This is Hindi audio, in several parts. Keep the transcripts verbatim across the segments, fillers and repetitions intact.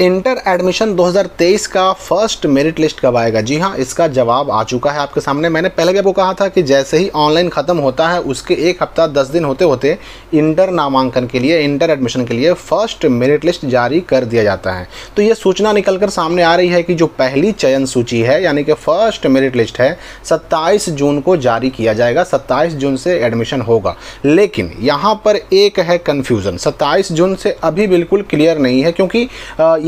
इंटर एडमिशन दो हज़ार तेईस का फर्स्ट मेरिट लिस्ट कब आएगा? जी हाँ, इसका जवाब आ चुका है आपके सामने। मैंने पहले भी आपको कहा था कि जैसे ही ऑनलाइन ख़त्म होता है उसके एक हफ्ता दस दिन होते होते इंटर नामांकन के लिए, इंटर एडमिशन के लिए फर्स्ट मेरिट लिस्ट जारी कर दिया जाता है। तो ये सूचना निकल कर सामने आ रही है कि जो पहली चयन सूची है यानी कि फर्स्ट मेरिट लिस्ट है सत्ताईस जून को जारी किया जाएगा। सत्ताईस जून से एडमिशन होगा, लेकिन यहाँ पर एक है कन्फ्यूज़न। सत्ताईस जून से अभी बिल्कुल क्लियर नहीं है, क्योंकि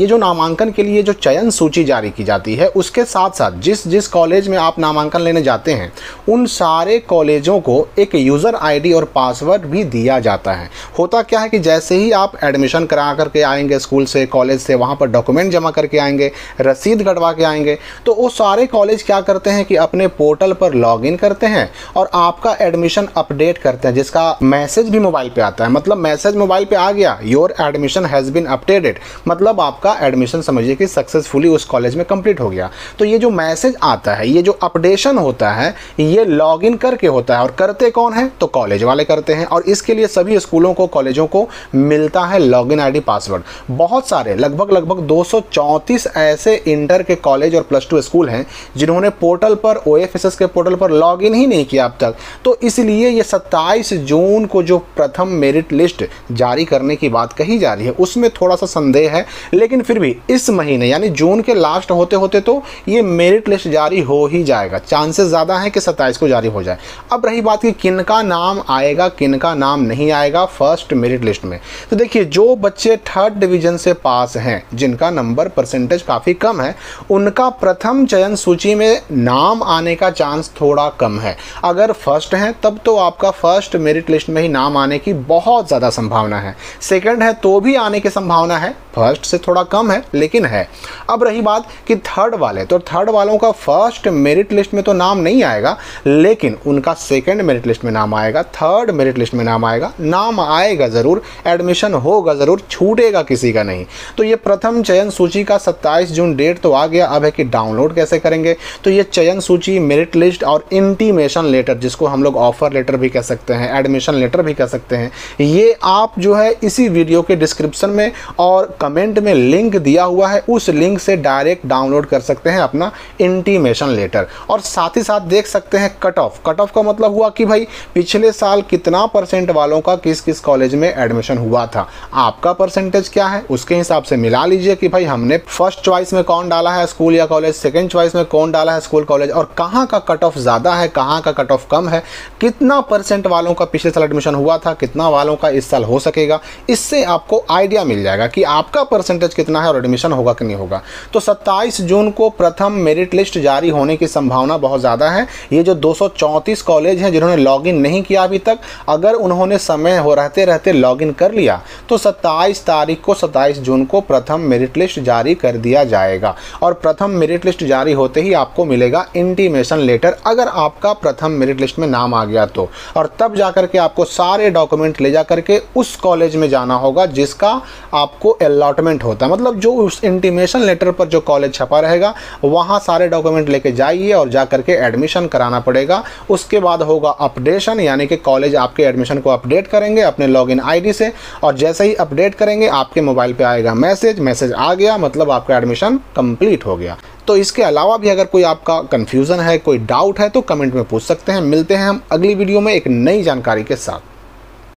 ये जो नामांकन के लिए जो चयन सूची जारी की जाती है उसके साथ साथ जिस जिस कॉलेज में आप नामांकन लेने जाते हैं उन सारे कॉलेजों को एक यूज़र आईडी और पासवर्ड भी दिया जाता है। होता क्या है कि जैसे ही आप एडमिशन करा करके आएंगे स्कूल से, कॉलेज से, वहाँ पर डॉक्यूमेंट जमा करके आएंगे, रसीद कटवा के आएंगे, तो वो सारे कॉलेज क्या करते हैं कि अपने पोर्टल पर लॉग इन करते हैं और आपका एडमिशन अपडेट करते हैं, जिसका मैसेज भी मोबाइल पर आता है। मतलब मैसेज मोबाइल पर आ गया, your admission has been updated, मतलब आपका एडमिशन समझिए कि सक्सेसफुली उस कॉलेज में कंप्लीट हो गया। तो ये जो मैसेज आता है, ये जो अपडेशन होता है, ये लॉगिन करके होता है। और करते कौन है? तो कॉलेज वाले करते हैं। और इसके लिए सभी स्कूलों को, कॉलेजों को मिलता है लॉगिन आईडी, पासवर्ड। बहुत सारे, लगभग लगभग दो सौ चौंतीस ऐसे इंटर के कॉलेज और प्लस टू स्कूल हैं जिन्होंने पोर्टल पर, ओएफएसएस के पोर्टल पर लॉगिन ही नहीं किया अब तक। तो इसलिए ये सत्ताईस जून को जो प्रथम मेरिट लिस्ट जारी करने की बात कही जा रही है उसमें थोड़ा सा संदेह है, लेकिन फिर भी इस महीने यानी जून के लास्ट होते होते तो ये मेरिट लिस्ट जारी हो ही जाएगा। चांसेस ज़्यादा हैं कि सत्ताईस को जारी हो जाए। अब रही बात कि किनका नाम आएगा, किनका नाम नहीं आएगा फर्स्ट मेरिट लिस्ट में, तो देखिए जो बच्चे थर्ड डिवीज़न से पास हैं, जिनका नंबर परसेंटेज काफ़ी कम है, उनका प्रथम चयन सूची में नाम आने का चांस थोड़ा कम है। अगर फर्स्ट हैं तब तो आपका फर्स्ट मेरिट लिस्ट में ही नाम आने की बहुत ज़्यादा संभावना है। सेकेंड है तो भी आने की संभावना है, फर्स्ट से थोड़ा कम है लेकिन है। अब रही बात कि थर्ड वाले, तो थर्ड वालों का फर्स्ट मेरिट लिस्ट में तो नाम नहीं आएगा, लेकिन उनका सेकंड मेरिट लिस्ट में नाम आएगा, थर्ड मेरिट लिस्ट में नाम आएगा। नाम आएगा ज़रूर, एडमिशन होगा ज़रूर, छूटेगा किसी का नहीं। तो ये प्रथम चयन सूची का सत्ताईस जून डेट तो आ गया, अब है कि डाउनलोड कैसे करेंगे। तो ये चयन सूची, मेरिट लिस्ट और इंटीमेशन लेटर, जिसको हम लोग ऑफर लेटर भी कह सकते हैं, एडमिशन लेटर भी कह सकते हैं, ये आप जो है इसी वीडियो के डिस्क्रिप्शन में और कमेंट में लिंक दिया हुआ है, उस लिंक से डायरेक्ट डाउनलोड कर सकते हैं अपना इंटीमेशन लेटर। और साथ ही साथ देख सकते हैं कट ऑफ। कट ऑफ का मतलब हुआ कि भाई पिछले साल कितना परसेंट वालों का किस किस कॉलेज में एडमिशन हुआ था, आपका परसेंटेज क्या है, उसके हिसाब से मिला लीजिए कि भाई हमने फर्स्ट चॉइस में कौन डाला है स्कूल या कॉलेज, सेकेंड चॉइस में कौन डाला है स्कूल कॉलेज, और कहाँ का कट ऑफ ज़्यादा है, कहाँ का कट ऑफ कम है, कितना परसेंट वालों का पिछले साल एडमिशन हुआ था, कितना वालों का इस साल हो सकेगा। इससे आपको आइडिया मिल जाएगा कि आपका परसेंटेज कितना है और एडमिशन होगा कि नहीं होगा। तो सत्ताईस जून को प्रथम मेरिट लिस्ट जारी होने की संभावना बहुत ज़्यादा है। ये जो दो सौ चौंतीस कॉलेज हैं जिन्होंने लॉगिन नहीं किया अभी तक, अगर उन्होंने समय हो रहते रहते लॉगिन कर लिया तो सत्ताईस तारीख को, सत्ताईस जून को प्रथम मेरिट लिस्ट जारी कर दिया जाएगा। और प्रथम मेरिट लिस्ट जारी होते ही आपको मिलेगा इंटीमेशन लेटर, अगर आपका प्रथम मेरिट लिस्ट में नाम आ गया तो। और तब जा करके आपको सारे डॉक्यूमेंट ले जा करके उस कॉलेज में जाना होगा जिसका आपको अलॉटमेंट होता है, मतलब जो उस इंटीमेशन लेटर पर जो कॉलेज छपा रहेगा वहाँ सारे डॉक्यूमेंट लेके जाइए और जा करके एडमिशन कराना पड़ेगा। उसके बाद होगा अपडेशन, यानी कि कॉलेज आपके एडमिशन को अपडेट करेंगे अपने लॉगिन आईडी से, और जैसे ही अपडेट करेंगे आपके मोबाइल पे आएगा मैसेज, मैसेज आ गया मतलब आपका एडमिशन कंप्लीट हो गया। तो इसके अलावा भी अगर कोई आपका कन्फ्यूज़न है, कोई डाउट है, तो कमेंट में पूछ सकते हैं। मिलते हैं हम अगली वीडियो में एक नई जानकारी के साथ।